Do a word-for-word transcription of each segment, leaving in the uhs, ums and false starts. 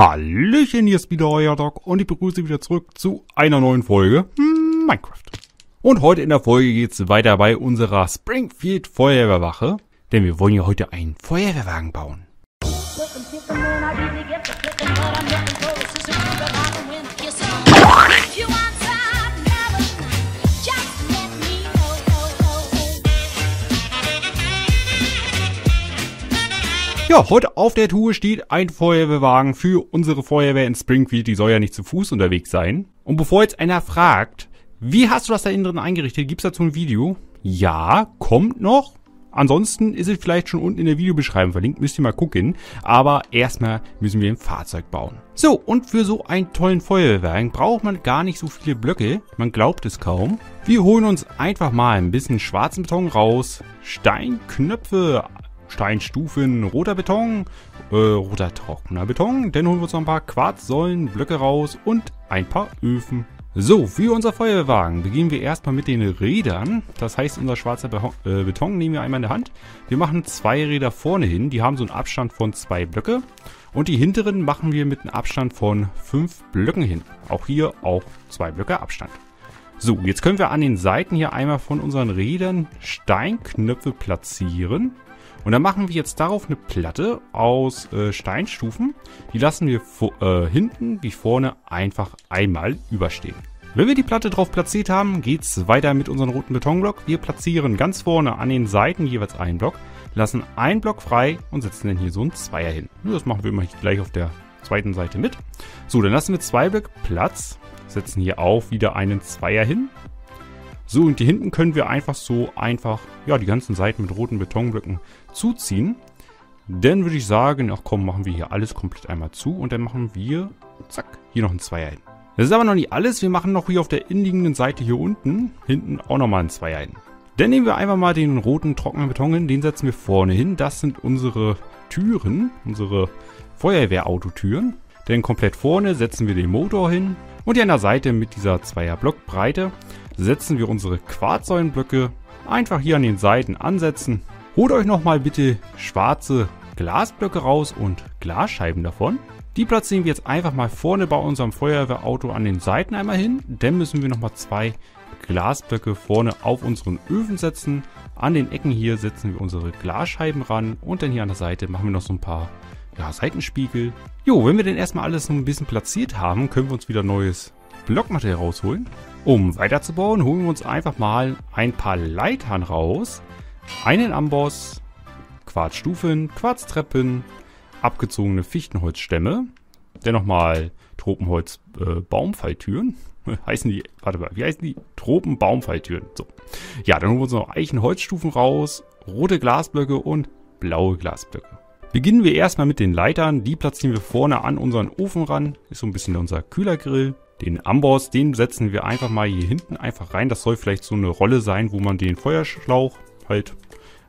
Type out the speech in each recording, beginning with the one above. Hallöchen, hier ist wieder euer Doc und ich begrüße Sie wieder zurück zu einer neuen Folge Minecraft. Und heute in der Folge geht es weiter bei unserer Springfield Feuerwehrwache, denn wir wollen ja heute einen Feuerwehrwagen bauen. Ja, heute auf der Tour steht ein Feuerwehrwagen für unsere Feuerwehr in Springfield. Die soll ja nicht zu Fuß unterwegs sein. Und bevor jetzt einer fragt, wie hast du das da innen drin eingerichtet? Gibt es dazu ein Video? Ja, kommt noch. Ansonsten ist es vielleicht schon unten in der Videobeschreibung verlinkt. Müsst ihr mal gucken. Aber erstmal müssen wir ein Fahrzeug bauen. So, und für so einen tollen Feuerwehrwagen braucht man gar nicht so viele Blöcke. Man glaubt es kaum. Wir holen uns einfach mal ein bisschen schwarzen Beton raus. Steinknöpfe, Steinstufen, roter Beton, äh, roter trockener Beton. Dann holen wir uns noch ein paar Quarzsäulen, Blöcke raus und ein paar Öfen. So, für unser Feuerwehrwagen beginnen wir erstmal mit den Rädern. Das heißt, unser schwarzer Beton, äh, Beton nehmen wir einmal in der Hand. Wir machen zwei Räder vorne hin. Die haben so einen Abstand von zwei Blöcke. Und die hinteren machen wir mit einem Abstand von fünf Blöcken hin. Auch hier auch zwei Blöcke Abstand. So, jetzt können wir an den Seiten hier einmal von unseren Rädern Steinknöpfe platzieren. Und dann machen wir jetzt darauf eine Platte aus äh, Steinstufen. Die lassen wir äh, hinten wie vorne einfach einmal überstehen. Wenn wir die Platte drauf platziert haben, geht es weiter mit unserem roten Betonblock. Wir platzieren ganz vorne an den Seiten jeweils einen Block, lassen einen Block frei und setzen dann hier so einen Zweier hin. Das machen wir immer gleich auf der zweiten Seite mit. So, dann lassen wir zwei Blöcke Platz, setzen hier auch wieder einen Zweier hin. So, und hier hinten können wir einfach so einfach, ja, die ganzen Seiten mit roten Betonblöcken zuziehen. Dann würde ich sagen, ach komm, machen wir hier alles komplett einmal zu und dann machen wir, zack, hier noch ein Zweier hin. Das ist aber noch nicht alles, wir machen noch hier auf der innenliegenden Seite hier unten, hinten auch nochmal ein Zweier hin. Dann nehmen wir einfach mal den roten trockenen Beton hin, den setzen wir vorne hin. Das sind unsere Türen, unsere Feuerwehrauto-Türen. Dann komplett vorne setzen wir den Motor hin und hier an der Seite mit dieser Zweier Blockbreite setzen wir unsere Quarzsäulenblöcke einfach hier an den Seiten ansetzen. Holt euch nochmal bitte schwarze Glasblöcke raus und Glasscheiben davon. Die platzieren wir jetzt einfach mal vorne bei unserem Feuerwehrauto an den Seiten einmal hin. Dann müssen wir nochmal zwei Glasblöcke vorne auf unseren Öfen setzen. An den Ecken hier setzen wir unsere Glasscheiben ran und dann hier an der Seite machen wir noch so ein paar, ja, Seitenspiegel. Jo, wenn wir den erstmal alles so ein bisschen platziert haben, können wir uns wieder neues Blockmaterial rausholen. Um weiterzubauen, holen wir uns einfach mal ein paar Leitern raus, einen Amboss, Quarzstufen, Quarztreppen, abgezogene Fichtenholzstämme, dann nochmal Tropenholz-Baumfalltüren. Äh, heißen die, warte mal, wie heißen die? Tropen-Baumfalltüren. So. Ja, dann holen wir uns noch Eichenholzstufen raus, rote Glasblöcke und blaue Glasblöcke. Beginnen wir erstmal mit den Leitern. Die platzieren wir vorne an unseren Ofen ran. Ist so ein bisschen unser Kühlergrill. Den Amboss, den setzen wir einfach mal hier hinten einfach rein. Das soll vielleicht so eine Rolle sein, wo man den Feuerschlauch halt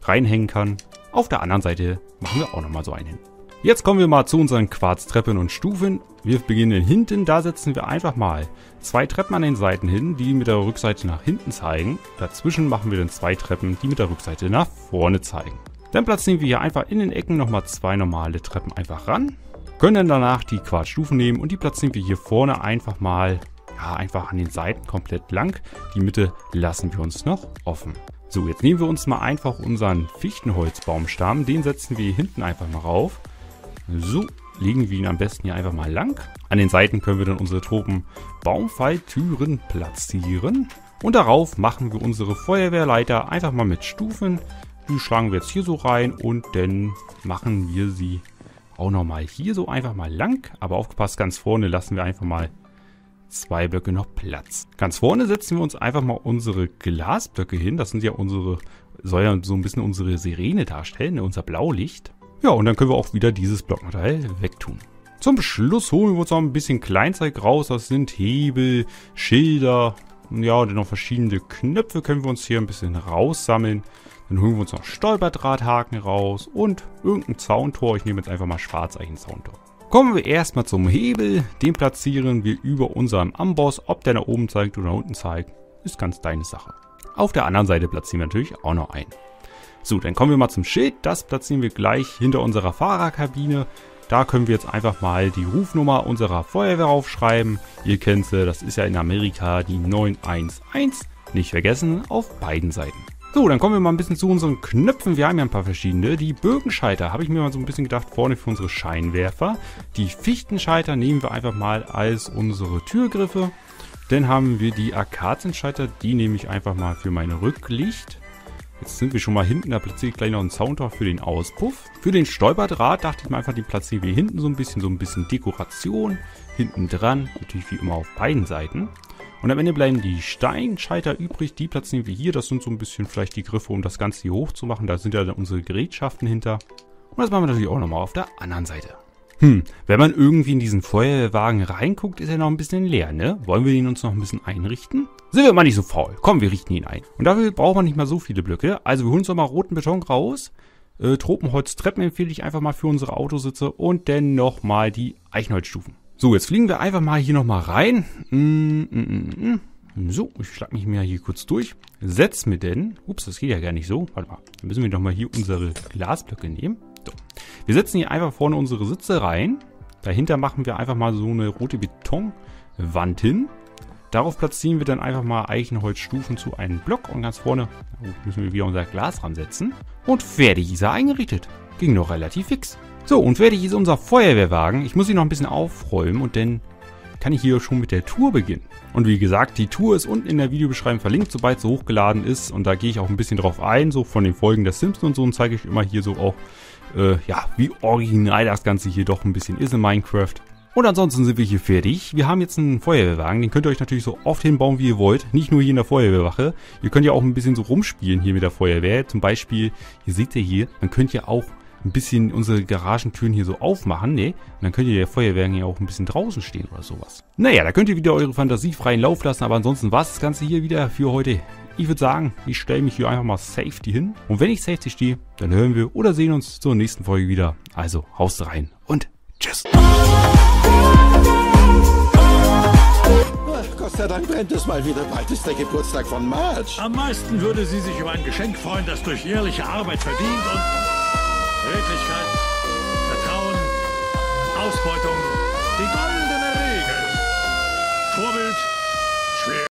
reinhängen kann. Auf der anderen Seite machen wir auch nochmal so einen hin. Jetzt kommen wir mal zu unseren Quarztreppen und Stufen. Wir beginnen hinten, da setzen wir einfach mal zwei Treppen an den Seiten hin, die mit der Rückseite nach hinten zeigen. Dazwischen machen wir dann zwei Treppen, die mit der Rückseite nach vorne zeigen. Dann platzieren wir hier einfach in den Ecken nochmal zwei normale Treppen einfach ran. Können dann danach die Quarzstufen nehmen und die platzieren wir hier vorne einfach mal, ja, einfach an den Seiten komplett lang. Die Mitte lassen wir uns noch offen. So, jetzt nehmen wir uns mal einfach unseren Fichtenholzbaumstamm. Den setzen wir hier hinten einfach mal rauf. So, legen wir ihn am besten hier einfach mal lang. An den Seiten können wir dann unsere Tropenbaumfalltüren platzieren. Und darauf machen wir unsere Feuerwehrleiter einfach mal mit Stufen. Die schlagen wir jetzt hier so rein und dann machen wir sie auch nochmal hier so einfach mal lang. Aber aufgepasst, ganz vorne lassen wir einfach mal zwei Blöcke noch Platz. Ganz vorne setzen wir uns einfach mal unsere Glasblöcke hin. Das sind ja unsere, soll ja so ein bisschen unsere Sirene darstellen, unser Blaulicht. Ja, und dann können wir auch wieder dieses Blockmaterial wegtun. Zum Schluss holen wir uns noch ein bisschen Kleinzeug raus. Das sind Hebel, Schilder, ja, und dann noch verschiedene Knöpfe können wir uns hier ein bisschen raussammeln. Dann holen wir uns noch Stolperdrahthaken raus und irgendein Zauntor. Ich nehme jetzt einfach mal Schwarzeichen-Zauntor. Kommen wir erstmal zum Hebel. Den platzieren wir über unserem Amboss. Ob der nach oben zeigt oder nach unten zeigt, ist ganz deine Sache. Auf der anderen Seite platzieren wir natürlich auch noch einen. So, dann kommen wir mal zum Schild. Das platzieren wir gleich hinter unserer Fahrerkabine. Da können wir jetzt einfach mal die Rufnummer unserer Feuerwehr aufschreiben. Ihr kennt sie, das ist ja in Amerika die neun eins eins. Nicht vergessen, auf beiden Seiten. So, dann kommen wir mal ein bisschen zu unseren Knöpfen. Wir haben ja ein paar verschiedene. Die Birkenscheiter habe ich mir mal so ein bisschen gedacht, vorne für unsere Scheinwerfer. Die Fichtenscheiter nehmen wir einfach mal als unsere Türgriffe. Dann haben wir die Akazienscheiter, die nehme ich einfach mal für mein Rücklicht. Jetzt sind wir schon mal hinten, da platziere ich gleich noch einen Zauntor für den Auspuff. Für den Stolperdraht dachte ich mir einfach, den platzieren wir hinten so ein bisschen, so ein bisschen Dekoration. Hinten dran, natürlich wie immer auf beiden Seiten. Und am Ende bleiben die Steinscheiter übrig, die platzieren wir hier. Das sind so ein bisschen vielleicht die Griffe, um das Ganze hier hoch zu machen. Da sind ja dann unsere Gerätschaften hinter. Und das machen wir natürlich auch nochmal auf der anderen Seite. Hm, wenn man irgendwie in diesen Feuerwehrwagen reinguckt, ist er noch ein bisschen leer, ne? Wollen wir ihn uns noch ein bisschen einrichten? Sind wir mal nicht so faul. Komm, wir richten ihn ein. Und dafür braucht man nicht mal so viele Blöcke. Also wir holen uns nochmal roten Beton raus. Äh, Tropenholztreppen empfehle ich einfach mal für unsere Autositze. Und dann nochmal die Eichenholzstufen. So, jetzt fliegen wir einfach mal hier nochmal rein. Mm, mm, mm, mm. So, ich schlag mich mal hier kurz durch. Setz mir denn... Ups, das geht ja gar nicht so. Warte mal, dann müssen wir doch mal hier unsere Glasblöcke nehmen. So. Wir setzen hier einfach vorne unsere Sitze rein. Dahinter machen wir einfach mal so eine rote Betonwand hin. Darauf platzieren wir dann einfach mal Eichenholzstufen zu einem Block. Und ganz vorne müssen wir wieder unser Glas ransetzen. Und fertig ist er eingerichtet. Ging noch relativ fix. So, und fertig ist unser Feuerwehrwagen. Ich muss ihn noch ein bisschen aufräumen und dann kann ich hier schon mit der Tour beginnen. Und wie gesagt, die Tour ist unten in der Videobeschreibung verlinkt, sobald sie hochgeladen ist. Und da gehe ich auch ein bisschen drauf ein, so von den Folgen der Simpsons und so. Und zeige ich immer hier so auch, äh, ja, wie original das Ganze hier doch ein bisschen ist in Minecraft. Und ansonsten sind wir hier fertig. Wir haben jetzt einen Feuerwehrwagen, den könnt ihr euch natürlich so oft hinbauen, wie ihr wollt. Nicht nur hier in der Feuerwehrwache. Ihr könnt ja auch ein bisschen so rumspielen hier mit der Feuerwehr. Zum Beispiel, ihr seht ja hier, dann könnt ihr auch ein bisschen unsere Garagentüren hier so aufmachen, ne? Und dann könnt ihr der Feuerwehrwagen ja auch ein bisschen draußen stehen oder sowas. Naja, da könnt ihr wieder eure Fantasie freien Lauf lassen, aber ansonsten war es das Ganze hier wieder für heute. Ich würde sagen, ich stelle mich hier einfach mal Safety hin. Und wenn ich Safety stehe, dann hören wir oder sehen uns zur nächsten Folge wieder. Also, haust rein und tschüss. Ach, Gott sei Dank brennt es mal wieder. Bald ist der Geburtstag von Marge. Am meisten würde sie sich über ein Geschenk freuen, das durch ehrliche Arbeit verdient und...